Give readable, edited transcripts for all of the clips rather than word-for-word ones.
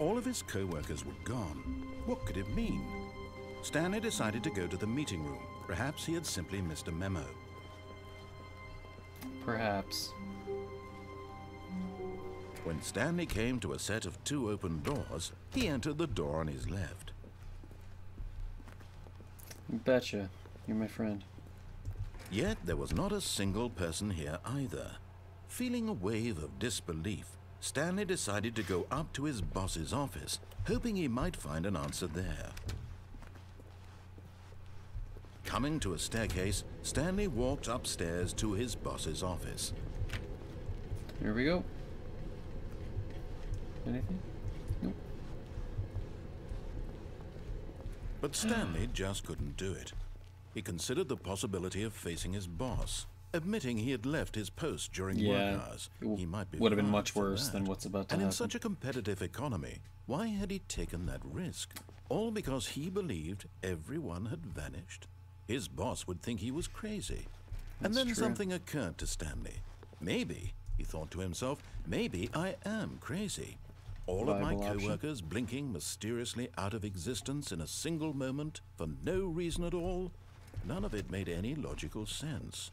All of his co-workers were gone. What could it mean? Stanley decided to go to the meeting room. Perhaps he had simply missed a memo. Perhaps. When Stanley came to a set of two open doors, he entered the door on his left. Betcha. You're my friend. Yet there was not a single person here either. Feeling a wave of disbelief, Stanley decided to go up to his boss's office, hoping he might find an answer there. Coming to a staircase, Stanley walked upstairs to his boss's office. Here we go. Anything? Nope. But Stanley just couldn't do it. He considered the possibility of facing his boss, admitting he had left his post during work hours. He might be. Would have been much worse than what's about to happen. And in such a competitive economy, why had he taken that risk? All because he believed everyone had vanished? His boss would think he was crazy. And then something occurred to Stanley. Maybe, he thought to himself, maybe I am crazy. All of my co-workers blinking mysteriously out of existence in a single moment for no reason at all. None of it made any logical sense.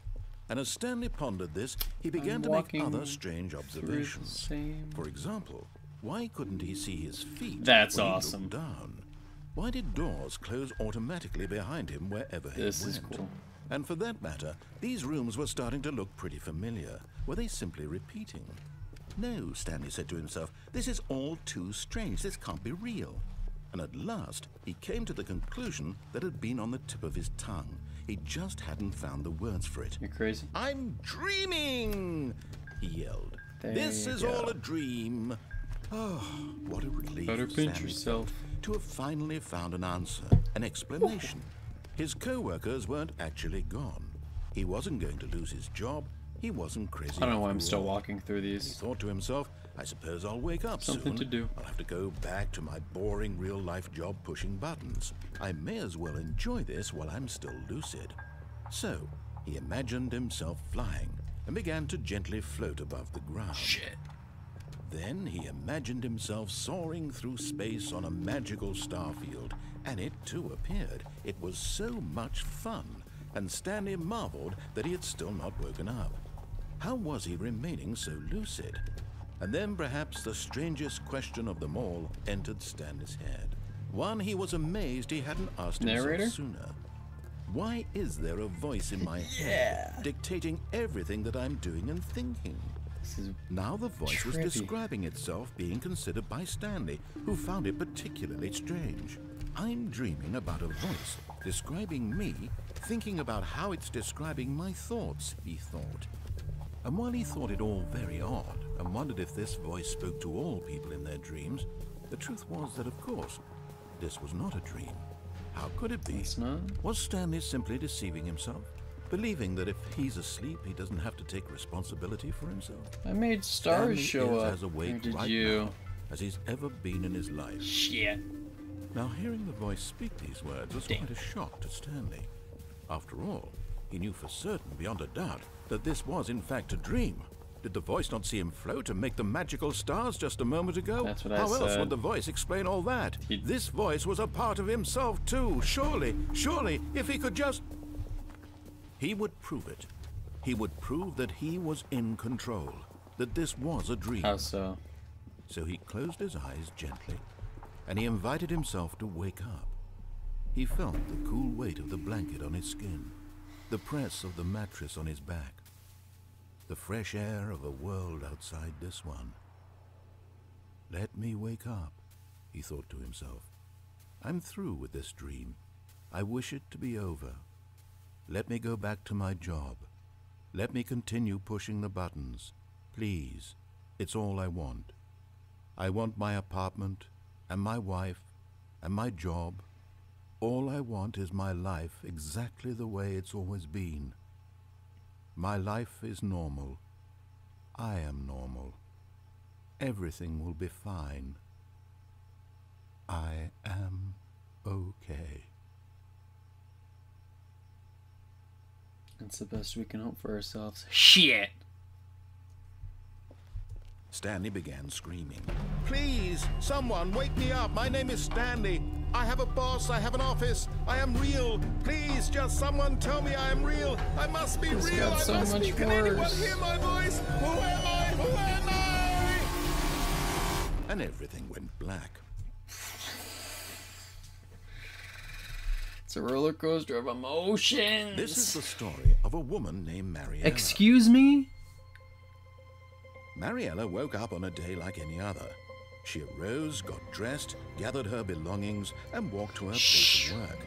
And as Stanley pondered this, he began to make other strange observations. For example, why couldn't he see his feet? That's awesome. Down? Why did doors close automatically behind him wherever he went? This is cool. And for that matter, these rooms were starting to look pretty familiar. Were they simply repeating? No, Stanley said to himself, this is all too strange. This can't be real. And at last, he came to the conclusion that had been on the tip of his tongue. He just hadn't found the words for it. You're crazy. I'm dreaming, he yelled. This is all a dream. Oh, what a relief. Better pinch yourself. To have finally found an answer, an explanation. His co-workers weren't actually gone. He wasn't going to lose his job. He wasn't crazy. I don't know why I'm still walking through these. He thought to himself, I suppose I'll wake up soon. Something to do. I'll have to go back to my boring real-life job pushing buttons. I may as well enjoy this while I'm still lucid. So, he imagined himself flying and began to gently float above the ground. Shit. Then he imagined himself soaring through space on a magical starfield, and it too appeared. It was so much fun, and Stanley marveled that he had still not woken up. How was he remaining so lucid? And then perhaps the strangest question of them all entered Stanley's head. One he was amazed he hadn't asked himself sooner. Why is there a voice in my head dictating everything that I'm doing and thinking? Now the voice was describing itself, being considered by Stanley, who found it particularly strange. I'm dreaming about a voice describing me, thinking about how it's describing my thoughts, he thought. And while he thought it all very odd and wondered if this voice spoke to all people in their dreams, the truth was that, of course, this was not a dream. How could it be? Was Stanley simply deceiving himself, believing that if he's asleep, he doesn't have to take responsibility for himself? I made stars show up. As he's ever been in his life. Shit. Now, hearing the voice speak these words was quite a shock to Stanley. After all, he knew for certain, beyond a doubt, that this was in fact a dream. Did the voice not see him float and make the magical stars just a moment ago? That's what I said. How else would the voice explain all that? This voice was a part of himself too. Surely, surely, if he could just... He would prove it. He would prove that he was in control, that this was a dream. How so? So he closed his eyes gently, and he invited himself to wake up. He felt the cool weight of the blanket on his skin, the press of the mattress on his back, the fresh air of a world outside this one. Let me wake up, he thought to himself. I'm through with this dream. I wish it to be over. Let me go back to my job. Let me continue pushing the buttons. Please, it's all I want. I want my apartment and my wife and my job. All I want is my life exactly the way it's always been. My life is normal. I am normal. Everything will be fine. I am okay. It's the best we can hope for ourselves. Shit! Stanley began screaming. Please, someone, wake me up. My name is Stanley. I have a boss. I have an office. I am real. Please, just someone tell me I am real. I must be this real. I must be. Can anyone hear my voice? Who am I? Who am I? And everything went black. It's a roller coaster of emotions. This is the story of a woman named Mariella. Excuse me? Mariella woke up on a day like any other. She arose, got dressed, gathered her belongings, and walked to her place of work.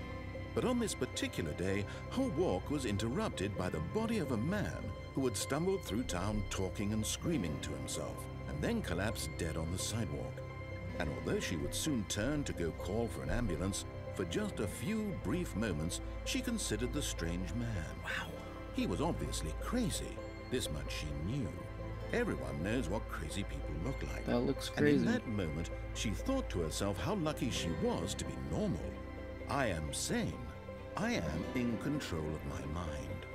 But on this particular day, her walk was interrupted by the body of a man who had stumbled through town talking and screaming to himself, and then collapsed dead on the sidewalk. And although she would soon turn to go call for an ambulance, for just a few brief moments, she considered the strange man. Wow. He was obviously crazy. This much she knew. Everyone knows what crazy people look like. That looks crazy. And in that moment, she thought to herself how lucky she was to be normal. I am sane. I am in control of my mind.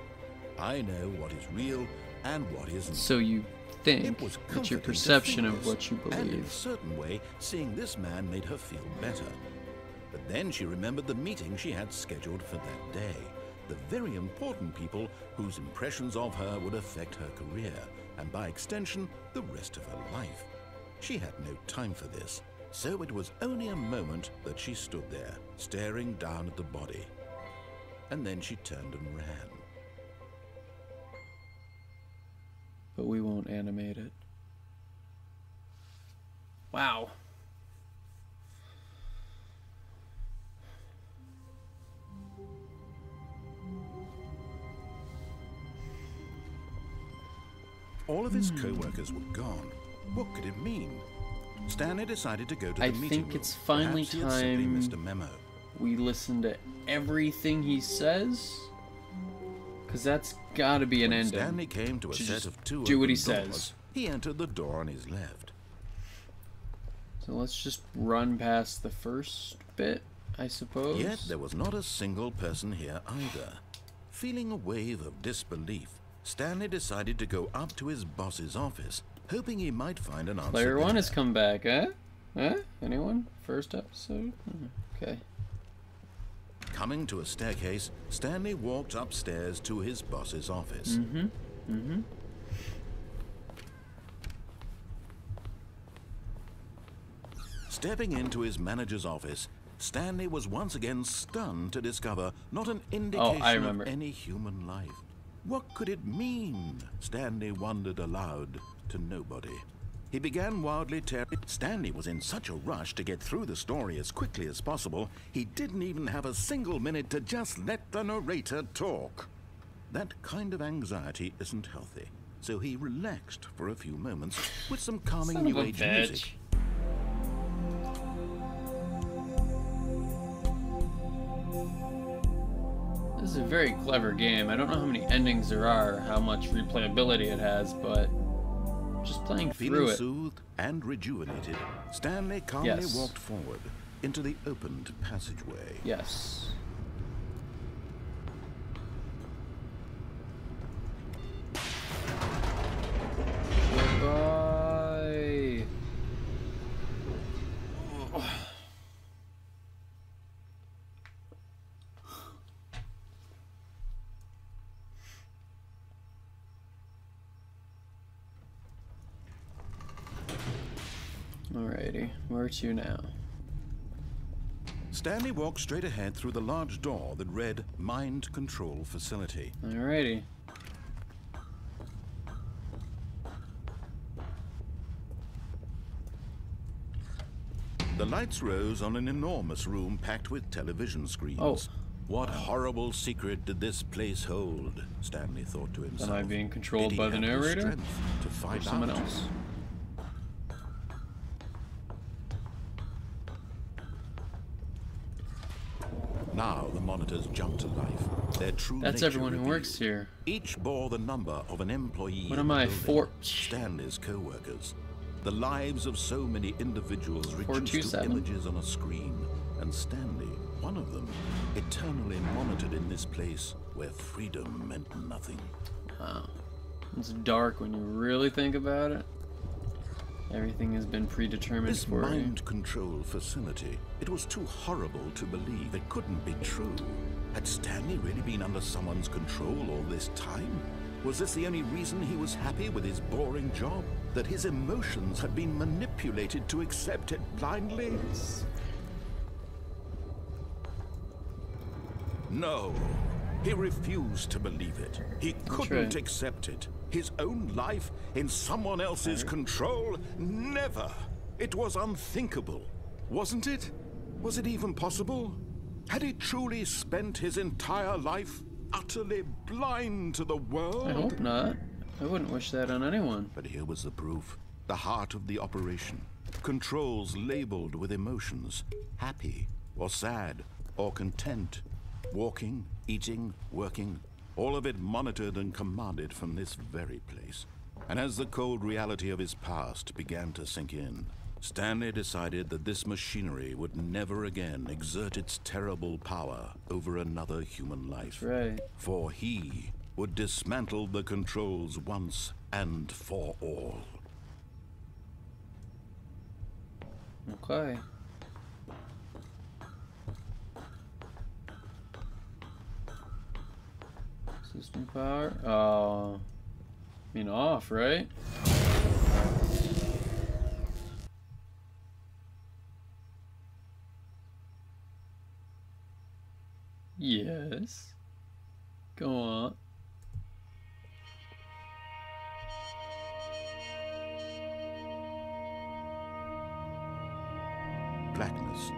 I know what is real and what isn't. So you think it's your perception of what you believe. And in a certain way, seeing this man made her feel better. But then she remembered the meeting she had scheduled for that day. The very important people whose impressions of her would affect her career, and by extension, the rest of her life. She had no time for this, so it was only a moment that she stood there, staring down at the body. And then she turned and ran. But we won't animate it. Wow. All of his co-workers were gone. What could it mean? Stanley decided to go to the meeting. I think it's finally time we listen to everything he says, because that's got to be an ending. Stanley came to a set of two. Do what he says. He entered the door on his left. So let's just run past the first bit, I suppose. Yet there was not a single person here either. Feeling a wave of disbelief, Stanley decided to go up to his boss's office, hoping he might find an answer. Player one has come back, eh? Eh? Anyone? First episode? Okay. Coming to a staircase, Stanley walked upstairs to his boss's office. Stepping into his manager's office, Stanley was once again stunned to discover not an indication of any human life. What could it mean? Stanley wondered aloud to nobody. He began wildly tearing. Stanley was in such a rush to get through the story as quickly as possible, he didn't even have a single minute to just let the narrator talk. That kind of anxiety isn't healthy, so he relaxed for a few moments with some calming new age music. This is a very clever game. I don't know how many endings there are, how much replayability it has, but just playing through it. Feeling soothed and rejuvenated, Stanley calmly walked forward into the opened passageway. Yes. Goodbye. Alrighty, where to now? Stanley walked straight ahead through the large door that read Mind Control Facility. Alrighty. The lights rose on an enormous room packed with television screens. Oh. What horrible secret did this place hold? Stanley thought to himself. Am I being controlled by the narrator? To find someone else. Now the monitors jumped to life. Their true That's everyone who works here. Each bore the number of an employee. What am I, for Stanley's co-workers. The lives of so many individuals reduced to images on a screen, and Stanley, one of them, eternally monitored in this place where freedom meant nothing. Wow. It's dark when you really think about it. Everything has been predetermined for you. This mind control facility, it was too horrible to believe. It couldn't be true. Had Stanley really been under someone's control all this time? Was this the only reason he was happy with his boring job? That his emotions had been manipulated to accept it blindly? Yes. No. He refused to believe it. He couldn't accept it. His own life in someone else's control? Never! It was unthinkable, wasn't it? Was it even possible? Had he truly spent his entire life utterly blind to the world? I hope not. I wouldn't wish that on anyone. But here was the proof. The heart of the operation. Controls labeled with emotions. Happy, or sad, or content. Walking, eating, working. All of it monitored and commanded from this very place. And as the cold reality of his past began to sink in, Stanley decided that this machinery would never again exert its terrible power over another human life. For he would dismantle the controls once and for all. Okay. System power? Oh. I mean, off, right? Yes. Go on. Blackness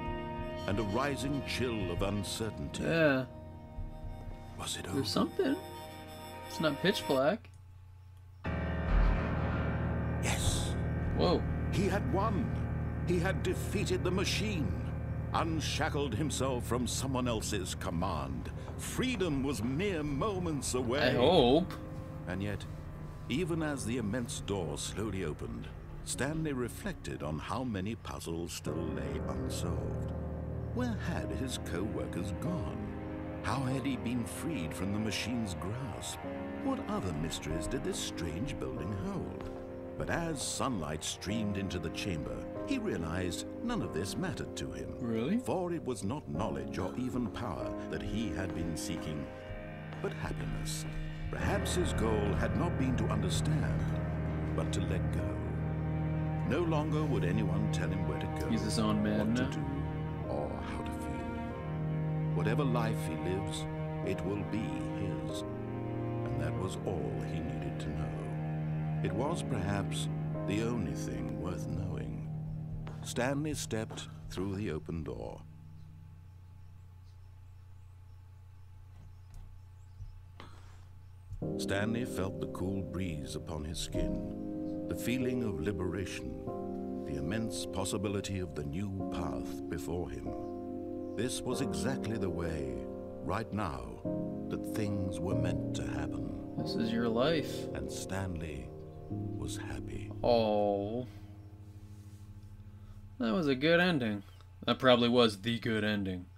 and a rising chill of uncertainty. Yeah. Was it over? There's something. It's not pitch black. Yes. Whoa. He had won. He had defeated the machine. Unshackled himself from someone else's command. Freedom was mere moments away. I hope. And yet, even as the immense door slowly opened, Stanley reflected on how many puzzles still lay unsolved. Where had his co-workers gone? How had he been freed from the machine's grasp? What other mysteries did this strange building hold? But as sunlight streamed into the chamber, he realized none of this mattered to him. Really? For it was not knowledge or even power that he had been seeking, but happiness. Perhaps his goal had not been to understand, but to let go. No longer would anyone tell him where to go. He's his own man now. What to do or how to feel. Whatever life he lives, it will be his. And that was all he needed to know. It was perhaps the only thing worth knowing. Stanley stepped through the open door. Stanley felt the cool breeze upon his skin, the feeling of liberation, the immense possibility of the new path before him. This was exactly the way, right now, that things were meant to happen. This is your life. And Stanley was happy. Oh. That was a good ending. That probably was the good ending.